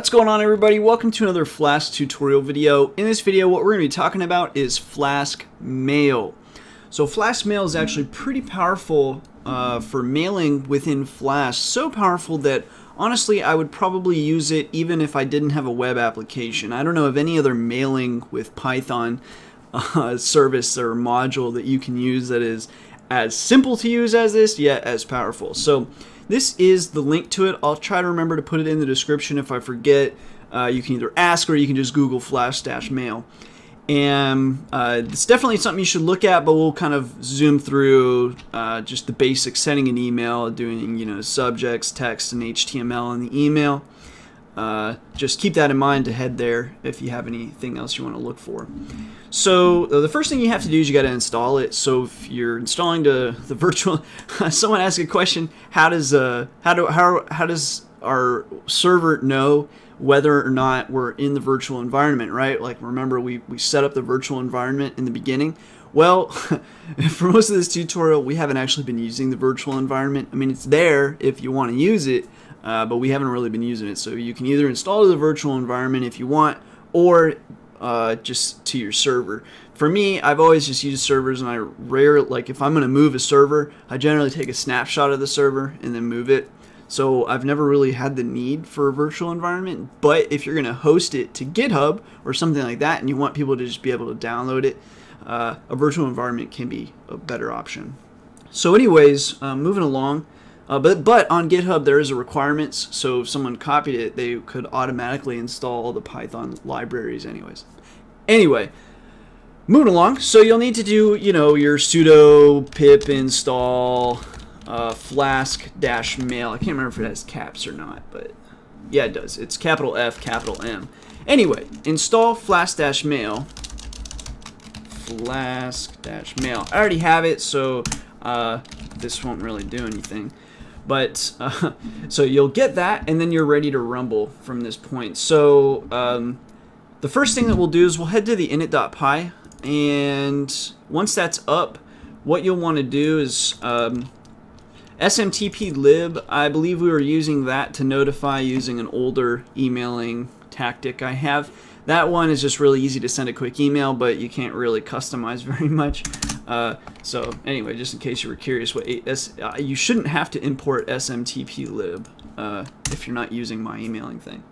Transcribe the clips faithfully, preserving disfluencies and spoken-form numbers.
What's going on, everybody? Welcome to another Flask tutorial video. In this video, what we're going to be talking about is Flask-Mail. So Flask-Mail is actually pretty powerful uh, for mailing within Flask. So powerful that, honestly, I would probably use it even if I didn't have a web application. I don't know of any other mailing with Python uh, service or module that you can use that is as simple to use as this, yet as powerful. So this is the link to it. I'll try to remember to put it in the description if I forget. Uh, you can either ask or you can just Google Flask-Mail. And uh, it's definitely something you should look at, but we'll kind of zoom through uh, just the basics, sending an email, doing you know subjects, text, and H T M L in the email. Uh, just keep that in mind to head there if you have anything else you want to look for. So uh, the first thing you have to do is you got to install it. So if you're installing the the virtual, someone asked a question: How does uh how do how how does our server know whether or not we're in the virtual environment? Right? Like remember we we set up the virtual environment in the beginning. Well, for most of this tutorial, we haven't actually been using the virtual environment. I mean, it's there if you want to use it. Uh, but we haven't really been using it. So you can either install the virtual environment if you want, or uh, just to your server. For me, I've always just used servers, and I rarely, like if I'm going to move a server, I generally take a snapshot of the server and then move it. So I've never really had the need for a virtual environment. But if you're going to host it to GitHub or something like that, and you want people to just be able to download it, uh, a virtual environment can be a better option. So anyways, uh, moving along. Uh, but, but on GitHub, there is a requirements, so if someone copied it, they could automatically install the Python libraries anyways. Anyway, moving along, so you'll need to do, you know, your sudo pip install uh, flask-mail. I can't remember if it has caps or not, but yeah, it does. It's capital F, capital M. Anyway, install flask-mail. Flask-mail. I already have it, so uh, this won't really do anything. But uh, so you'll get that, and then you're ready to rumble from this point. So um, the first thing that we'll do is we'll head to the init.py, and once that's up, what you'll want to do is um, smtplib. I believe we were using that to notify using an older emailing tactic I have. That one is just really easy to send a quick email, but you can't really customize very much. Uh, so anyway, just in case you were curious, what S uh, you shouldn't have to import smtplib uh, if you're not using my emailing thing.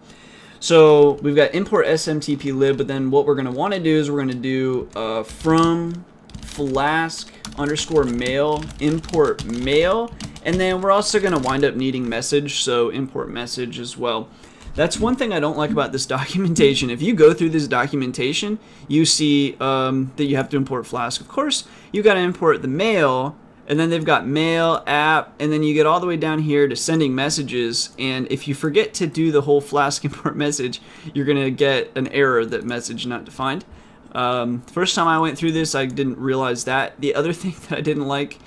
So we've got import smtplib, but then what we're going to want to do is we're going to do uh, from flask underscore mail import mail, and then we're also going to wind up needing message, so import message as well. That's one thing I don't like about this documentation. If you go through this documentation, you see um, that you have to import Flask. Of course, you got to import the mail, and then they've got mail, app, and then you get all the way down here to sending messages. And if you forget to do the whole Flask import message, you're going to get an error that message not defined. Um, first time I went through this, I didn't realize that. The other thing that I didn't like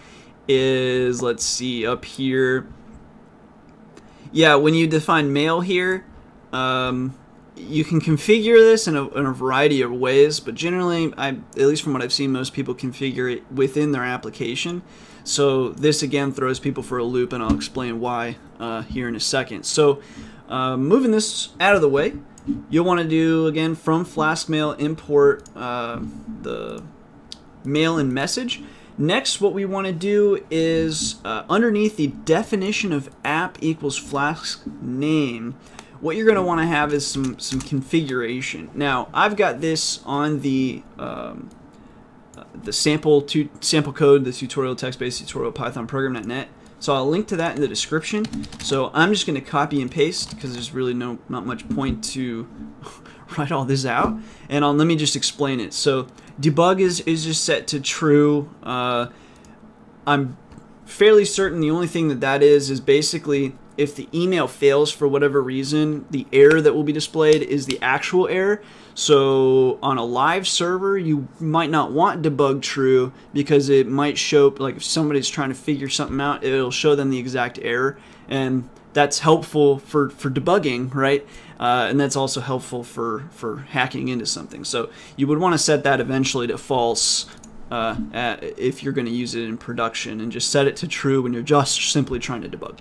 is, let's see, up here. Yeah, when you define mail here, Um, you can configure this in a, in a variety of ways, but generally, I, at least from what I've seen, most people configure it within their application. So this, again, throws people for a loop, and I'll explain why uh, here in a second. So uh, moving this out of the way, you'll want to do, again, from Flask-Mail, import uh, the mail and message. Next, what we want to do is, uh, underneath the definition of app equals Flask name, what you're going to want to have is some, some configuration. Now, I've got this on the um, the sample to sample code, the tutorial text-based tutorial python program dot net. So I'll link to that in the description. So I'm just going to copy and paste because there's really no not much point to write all this out. And I'll, let me just explain it. So debug is is just set to true. Uh, I'm fairly certain the only thing that that is is basically, if the email fails for whatever reason, the error that will be displayed is the actual error. So on a live server, you might not want debug true because it might show, like if somebody's trying to figure something out, it'll show them the exact error. And that's helpful for, for debugging, right? Uh, and that's also helpful for, for hacking into something. So you would want to set that eventually to false uh, at, if you're going to use it in production, and just set it to true when you're just simply trying to debug.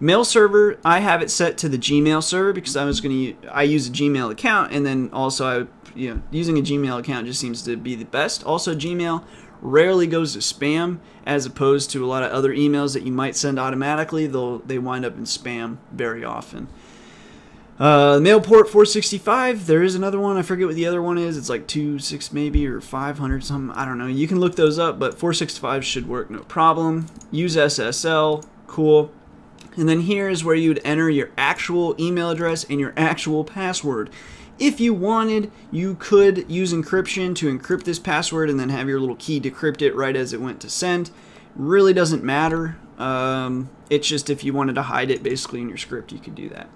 Mail server, I have it set to the Gmail server because I was going to, I use a Gmail account, and then also I, you know, using a Gmail account just seems to be the best. Also, Gmail rarely goes to spam, as opposed to a lot of other emails that you might send automatically. They'll they wind up in spam very often. Uh, mail port four sixty-five. There is another one. I forget what the other one is. It's like two six maybe, or five hundred something. I don't know. You can look those up, but four sixty-five should work no problem. Use S S L. Cool. And then here is where you'd enter your actual email address and your actual password. If you wanted, you could use encryption to encrypt this password and then have your little key decrypt it right as it went to send. Really doesn't matter. Um, it's just if you wanted to hide it basically in your script, you could do that.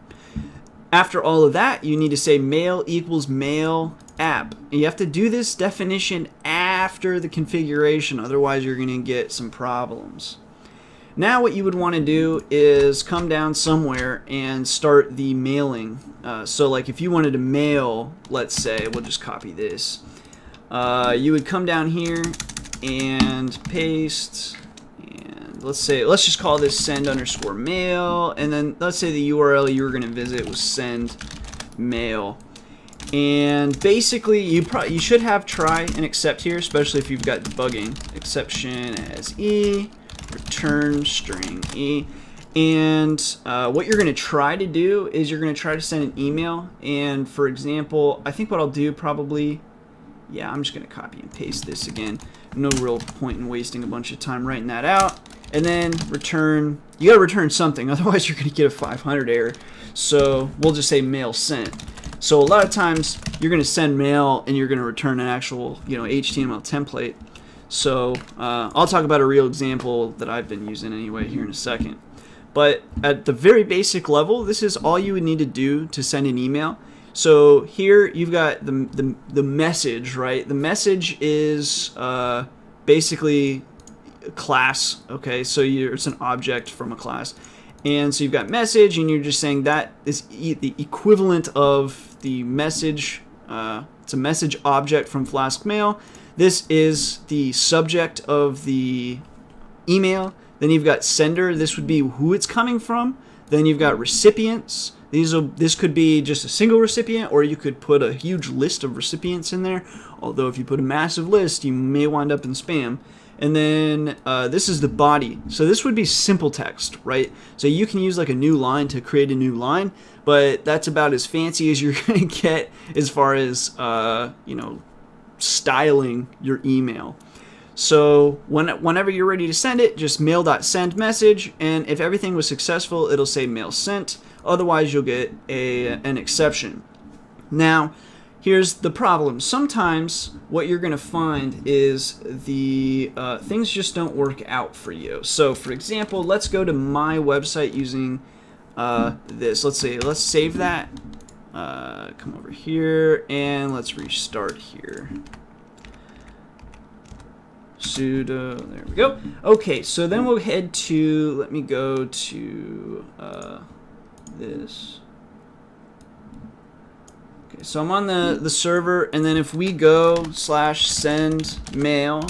After all of that, you need to say mail equals mail app. And you have to do this definition after the configuration, otherwise you're going to get some problems. Now what you would want to do is come down somewhere and start the mailing. Uh, so like if you wanted to mail, let's say, we'll just copy this. Uh, you would come down here and paste. Let's say, let's just call this send underscore mail, and then let's say the U R L you were going to visit was send mail. And basically, you probably you should have try and except here, especially if you've got debugging. Exception as E, return string E. And uh, what you're going to try to do is you're going to try to send an email. And for example, I think what I'll do probably. Yeah, I'm just going to copy and paste this again. No real point in wasting a bunch of time writing that out. And then return, you got to return something, otherwise you're going to get a five hundred error. So we'll just say mail sent. So a lot of times you're going to send mail and you're going to return an actual, you know, H T M L template. So uh, I'll talk about a real example that I've been using anyway here in a second. But at the very basic level, this is all you would need to do to send an email. So here you've got the, the, the message, right? The message is uh, basically a class, okay? So you're, it's an object from a class. And so you've got message, and you're just saying that is e the equivalent of the message. Uh, it's a message object from Flask-Mail. This is the subject of the email. Then you've got sender. This would be who it's coming from. Then you've got recipients. These will, this could be just a single recipient, or you could put a huge list of recipients in there. Although if you put a massive list, you may wind up in spam. And then uh, this is the body. So this would be simple text, right? So you can use like a new line to create a new line, but that's about as fancy as you're gonna get as far as uh, you know, styling your email. So when, whenever you're ready to send it, just mail.send message, and if everything was successful, it'll say mail sent. Otherwise, you'll get a, an exception. Now, here's the problem. Sometimes what you're going to find is the uh, things just don't work out for you. So, for example, let's go to my website using uh, this. Let's say let's save that. Uh, come over here and let's restart here. Sudo, there we go. Okay, so then we'll head to, let me go to uh, this. Okay, so I'm on the, the server, and then if we go slash send mail,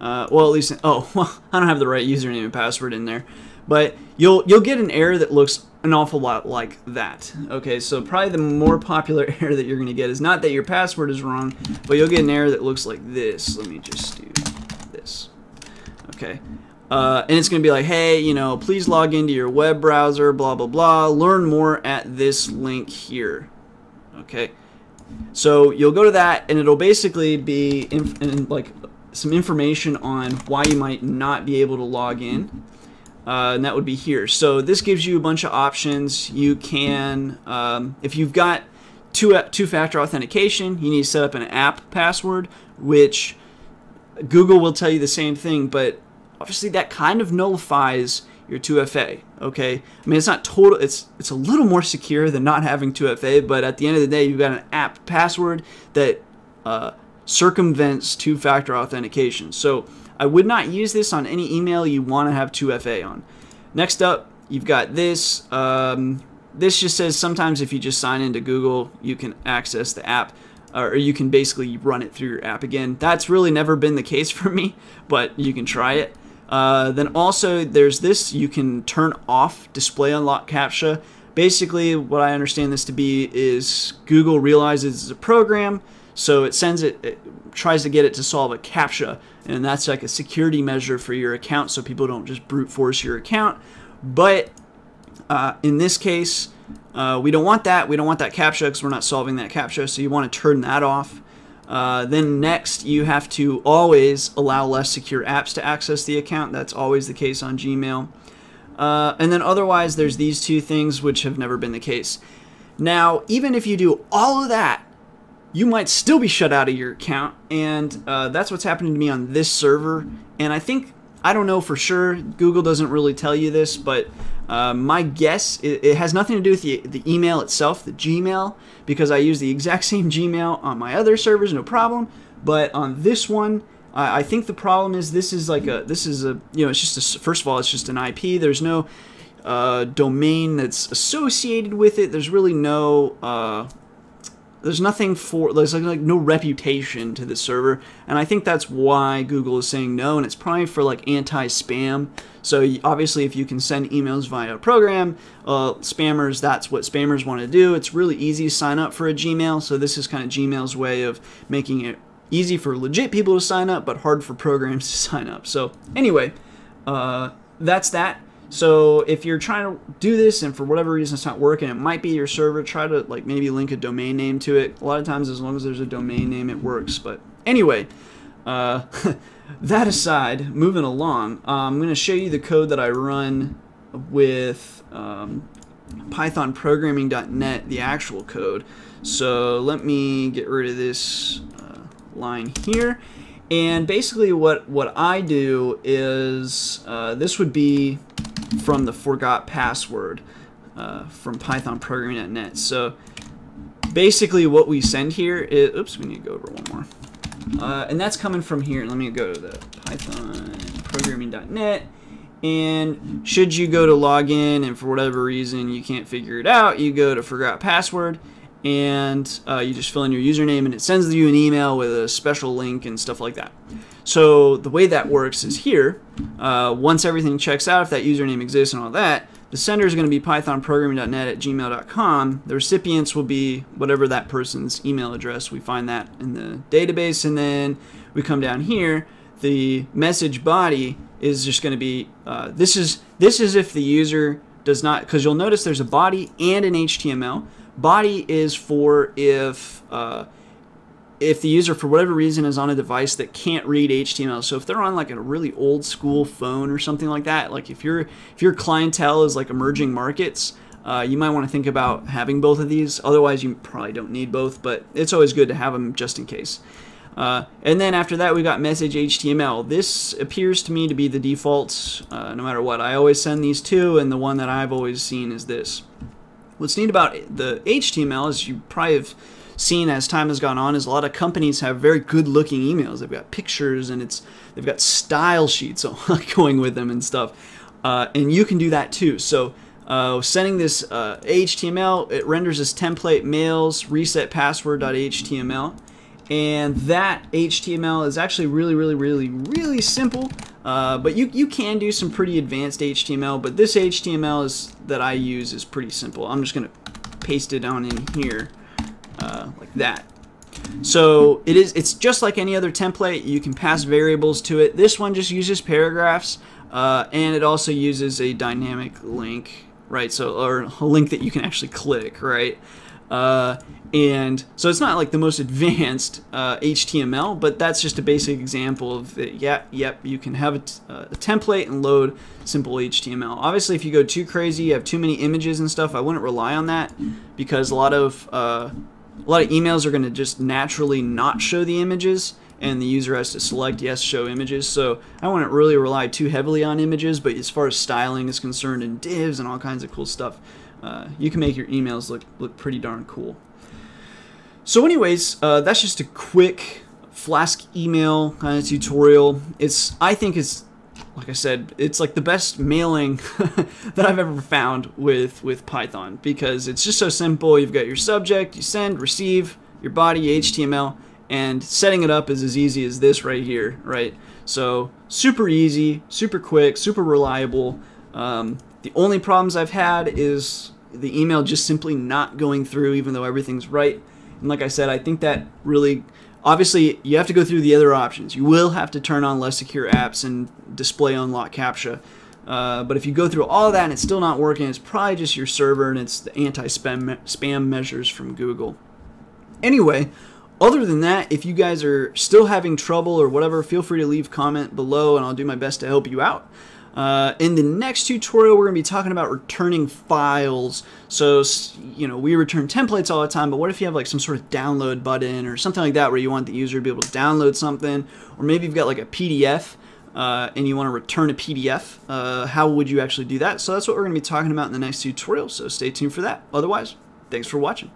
uh, well, at least, oh, well, I don't have the right username and password in there, but you'll, you'll get an error that looks an awful lot like that. Okay, so probably the more popular error that you're going to get is not that your password is wrong, but you'll get an error that looks like this. Let me just do this. Okay, uh, and it's going to be like, hey, you know, please log into your web browser, blah, blah, blah. Learn more at this link here. Okay, so you'll go to that, and it'll basically be in, in, like some information on why you might not be able to log in. Uh, and that would be here. So this gives you a bunch of options. You can, um, if you've got two, two-factor authentication, you need to set up an app password, which Google will tell you the same thing, but obviously that kind of nullifies your two F A, okay? I mean, it's not total, it's, it's a little more secure than not having two F A, but at the end of the day, you've got an app password that uh, circumvents two-factor authentication. So I would not use this on any email you want to have two F A on. Next up, you've got this. Um, this just says sometimes if you just sign into Google, you can access the app, or you can basically run it through your app again. That's really never been the case for me, but you can try it. Uh, then also there's this, you can turn off display unlock CAPTCHA. Basically what I understand this to be is Google realizes it's a program, so it sends it, it tries to get it to solve a CAPTCHA, and that's like a security measure for your account so people don't just brute force your account. But uh, in this case, uh, we don't want that. We don't want that CAPTCHA because we're not solving that CAPTCHA, so you want to turn that off. Uh, then next, you have to always allow less secure apps to access the account. That's always the case on Gmail. Uh, and then otherwise, there's these two things which have never been the case. Now, even if you do all of that, you might still be shut out of your account, and uh, that's what's happening to me on this server. And I think, I don't know for sure, Google doesn't really tell you this, but uh, my guess, it, it has nothing to do with the, the email itself, the Gmail, because I use the exact same Gmail on my other servers, no problem. But on this one, I, I think the problem is this is like a, this is a, you know, it's just a, first of all, it's just an I P. There's no uh, domain that's associated with it. There's really no, uh, there's nothing for, there's like, like no reputation to the server, and I think that's why Google is saying no, and it's probably for like anti-spam. So obviously if you can send emails via a program, uh, spammers, that's what spammers want to do. It's really easy to sign up for a Gmail, so this is kind of Gmail's way of making it easy for legit people to sign up, but hard for programs to sign up. So anyway, uh, that's that. So if you're trying to do this and for whatever reason it's not working, it might be your server, try to like maybe link a domain name to it. A lot of times as long as there's a domain name it works. But anyway, uh, that aside, moving along, uh, I'm going to show you the code that I run with um, python programming dot net, the actual code. So let me get rid of this uh, line here. And basically what, what I do is uh, this would be from the forgot password uh, from python programming dot net. So basically what we send here is, oops, we need to go over one more. Uh, and that's coming from here. Let me go to the python programming dot net. And should you go to login and for whatever reason you can't figure it out, you go to forgot password and uh, you just fill in your username and it sends you an email with a special link and stuff like that. So the way that works is here, uh, once everything checks out, if that username exists and all that, the sender is going to be python programming dot net at gmail dot com. The recipients will be whatever that person's email address. We find that in the database, and then we come down here. The message body is just going to be, uh, this is this is if the user does not, because you'll notice there's a body and an H T M L. Body is for if uh, if the user for whatever reason is on a device that can't read H T M L. So if they're on like a really old school phone or something like that, like if your if your clientele is like emerging markets, uh, you might want to think about having both of these. Otherwise, you probably don't need both, but it's always good to have them just in case. Uh, and then after that, we got message H T M L. This appears to me to be the default, uh, no matter what. I always send these two, and the one that I've always seen is this. What's neat about the H T M L, as you probably have seen as time has gone on, is a lot of companies have very good-looking emails. They've got pictures and it's they've got style sheets going with them and stuff. Uh, and you can do that too. So uh, sending this uh, H T M L, it renders this template mails reset password dot H T M L, and that H T M L is actually really, really, really, really simple. Uh, but you, you can do some pretty advanced H T M L, but this H T M L is, that I use is pretty simple. I'm just going to paste it on in here uh, like that. So it is, it's just like any other template. You can pass variables to it. This one just uses paragraphs, uh, and it also uses a dynamic link, right? So, or a link that you can actually click, right? Uh, and so it's not like the most advanced uh, H T M L, but that's just a basic example of it. Yeah, yep, you can have a, t uh, a template and load simple H T M L. Obviously, if you go too crazy, you have too many images and stuff, I wouldn't rely on that, because a lot of uh, a lot of emails are going to just naturally not show the images, and the user has to select yes, show images. So I wouldn't really rely too heavily on images, but as far as styling is concerned and divs and all kinds of cool stuff, Uh, you can make your emails look look pretty darn cool. So anyways, uh, that's just a quick Flask email kind of tutorial. It's I think it's, like I said, it's like the best mailing that I've ever found with, with Python, because it's just so simple. You've got your subject, you send, receive, your body, H T M L, and setting it up is as easy as this right here, right? So super easy, super quick, super reliable. Um, the only problems I've had is the email just simply not going through, even though everything's right. And like I said, I think that really, obviously you have to go through the other options. You will have to turn on less secure apps and display unlock CAPTCHA. Uh, but if you go through all that and it's still not working, it's probably just your server and it's the anti-spam me- spam measures from Google. Anyway, other than that, if you guys are still having trouble or whatever, feel free to leave a comment below and I'll do my best to help you out. Uh, in the next tutorial, we're going to be talking about returning files. So, you know, we return templates all the time, but what if you have like some sort of download button or something like that where you want the user to be able to download something? Or maybe you've got like a P D F uh, and you want to return a P D F. Uh, how would you actually do that? So that's what we're going to be talking about in the next tutorial. So stay tuned for that. Otherwise, thanks for watching.